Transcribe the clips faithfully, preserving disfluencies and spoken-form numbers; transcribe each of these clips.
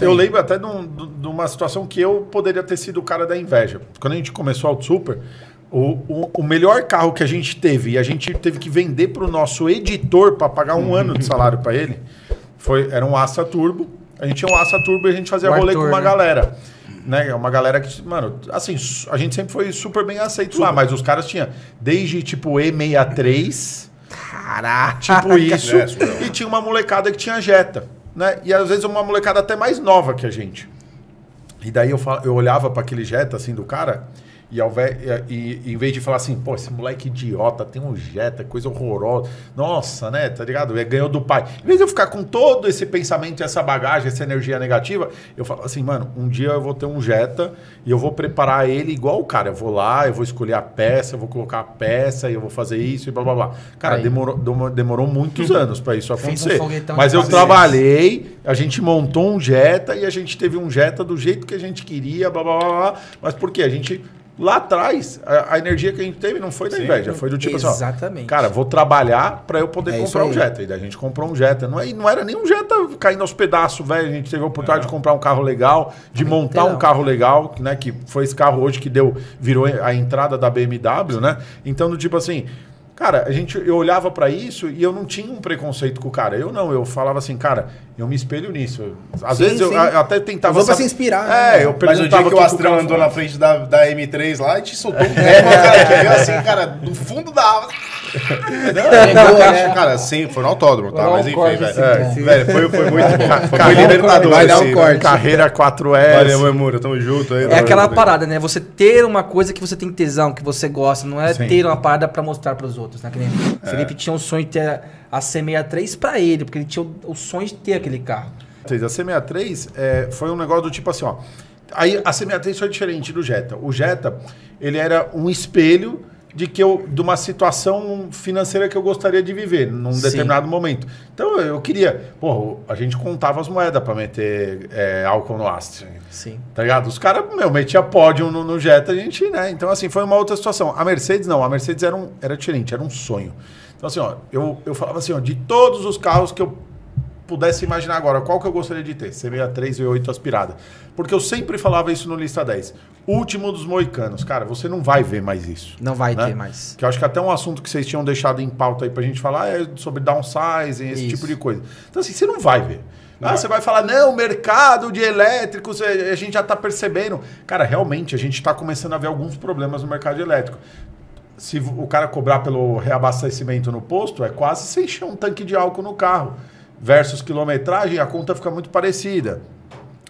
Eu lembro até de, um, de uma situação que eu poderia ter sido o cara da inveja. Quando a gente começou a Auto Super, o, o, o melhor carro que a gente teve, e a gente teve que vender para o nosso editor para pagar um ano de salário para ele, foi, era um Astra Turbo. A gente tinha um Astra Turbo e a gente fazia o rolê com uma né? galera. Né? Uma galera que, mano, assim, a gente sempre foi super bem aceito super. lá, mas os caras tinham desde tipo E sessenta e três, caraca, tipo isso, é, e tinha uma molecada que tinha Jetta. Né? E às vezes uma molecada até mais nova que a gente. E daí eu, fal... eu olhava para aquele Jetta assim do cara, e, ao ve... e, e em vez de falar assim, pô, esse moleque idiota, tem um Jetta, coisa horrorosa, nossa, né, tá ligado? Ele ganhou do pai. Em vez de eu ficar com todo esse pensamento, essa bagagem, essa energia negativa, eu falo assim, mano, um dia eu vou ter um Jetta e eu vou preparar ele igual o cara. Eu vou lá, eu vou escolher a peça, eu vou colocar a peça e eu vou fazer isso e blá blá blá. Cara, demorou, demorou muitos anos para isso acontecer. Um Mas eu trabalhei, a gente montou um Jetta e a gente teve um Jetta do jeito que a gente queria, blá blá blá blá. Mas por quê? A gente... Lá atrás, a, a energia que a gente teve não foi da inveja, Sim, foi do tipo exatamente. assim, ó, cara, vou trabalhar para eu poder é comprar um Jetta. E daí a gente comprou um Jetta. Não, não era nem um Jetta caindo aos pedaços, velho. A gente teve a oportunidade é. de comprar um carro legal, de é montar literal. um carro legal, né? Que foi esse carro hoje que deu, virou a entrada da B M W, né? Então, do tipo assim, cara, a gente, eu olhava para isso e eu não tinha um preconceito com o cara. Eu não, eu falava assim, cara, eu me espelho nisso. Às sim, vezes sim. Eu, eu até tentava... Eu vou pra se inspirar. É, né? eu Mas o dia que o Astrão andou na frente da, da M três lá e te soltou um é, tempo, cara, que veio assim, cara, do fundo da alma. Não, não, é. Cara, sim, foi no autódromo, tá? Mas enfim, velho. Assim, é, né? Velho, foi, foi muito... Cara, foi carreira libertador, vai dar um assim, corte. Carreira quatro S. Valeu, meu amor, tamo junto aí. É aquela parada, né? Você ter uma coisa que você tem tesão, que você gosta, não é sim. ter uma parada pra mostrar pros outros. Outros, né? Que nem é. Felipe tinha um sonho de ter a C sessenta e três para ele, porque ele tinha o, o sonho de ter aquele carro. A C sessenta e três é, foi um negócio do tipo assim, ó. Aí a C sessenta e três foi diferente do Jetta. O Jetta, ele era um espelho de que eu, de uma situação financeira que eu gostaria de viver num Sim. determinado momento. Então eu queria, pô, a gente contava as moedas para meter é, álcool no Astra. Sim. Tá ligado? Os caras, meu, metia pódio no, no Jetta, a gente, né? Então assim, foi uma outra situação. A Mercedes não, a Mercedes era, um, era diferente, era um sonho. Então assim, ó, eu, eu falava assim, ó, de todos os carros que eu pudesse imaginar agora, qual que eu gostaria de ter? C sessenta e três, V oito aspirada. Porque eu sempre falava isso no Lista dez. Último dos moicanos. Cara, você não vai ver mais isso. Não vai né? ter mais. Que eu acho que até um assunto que vocês tinham deixado em pauta aí pra gente falar é sobre downsizing, esse isso. tipo de coisa. Então assim, você não vai ver. Não ah, vai. Você vai falar, não, mercado de elétricos, a gente já tá percebendo. Cara, realmente, a gente tá começando a ver alguns problemas no mercado de elétrico. Se o cara cobrar pelo reabastecimento no posto, é quase você encher um tanque de álcool no carro. Versus quilometragem, a conta fica muito parecida.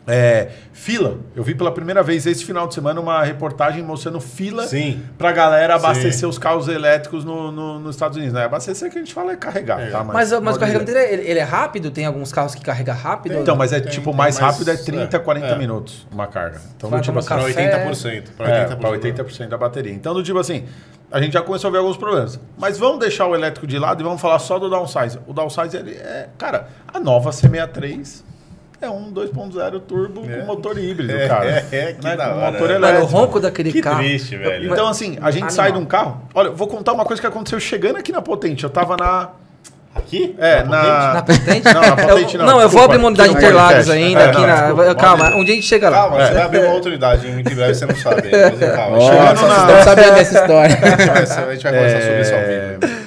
É, fila. Eu vi pela primeira vez esse final de semana uma reportagem mostrando fila para a galera abastecer Sim. os carros elétricos no, no, nos Estados Unidos. Né? Abastecer que a gente fala é carregar. É. Tá? Mas, mas, mas o carregamento dele, ele, ele é rápido? Tem alguns carros que carregam rápido? Então, mas é tem, tipo, tem, mais tem, rápido é trinta, quarenta é. minutos uma carga. Então, do tipo assim, para oitenta por cento. Para oitenta por cento é, da bateria. Então, do tipo assim, a gente já começou a ver alguns problemas. Mas vamos deixar o elétrico de lado e vamos falar só do downsize. O downsize, ele é, cara, a nova C sessenta e três... É um dois ponto zero turbo com é. motor híbrido, é, cara. É, é, que né? da hora. Motor elétrico. Cara, o ronco daquele que carro. Que triste, velho. Então, assim, a gente Animal. sai de um carro... Olha, eu vou contar uma coisa que aconteceu chegando aqui na Potente. Eu tava na... Aqui? É, na... Na Potente? Não, na Potente eu, não. Não, eu desculpa, vou abrir uma unidade de Interlagos ainda. É, aqui não, na... desculpa, calma, um dia a gente chega lá. Calma, é. você vai abrir uma outra unidade. Em breve você não sabe. Mas, calma. Nossa, na... não sabia dessa história. A gente vai conversar sobre isso ao vivo.